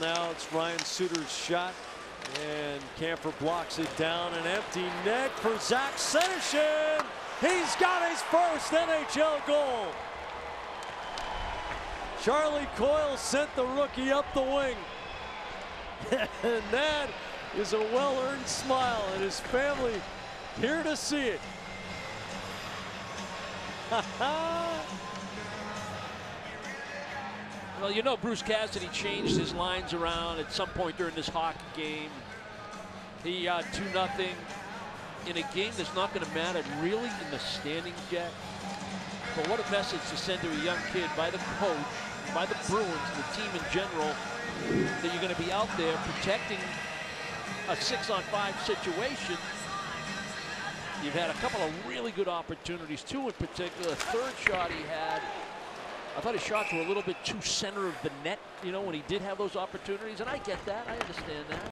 Now it's Ryan Suter's shot, and Camper blocks it down. An empty net for Zach Senyshyn. He's got his first NHL goal. Charlie Coyle sent the rookie up the wing. And that is a well-earned smile, and his family here to see it. Well, you know, Bruce Cassidy changed his lines around at some point during this hockey game. He 2-0 in a game that's not going to matter really in the standings yet. But what a message to send to a young kid by the coach, by the Bruins, the team in general, that you're going to be out there protecting a 6-on-5 situation. You've had a couple of really good opportunities, two in particular. The third shot he had, I thought his shots were a little bit too center of the net, you know, when he did have those opportunities, and I get that, I understand that.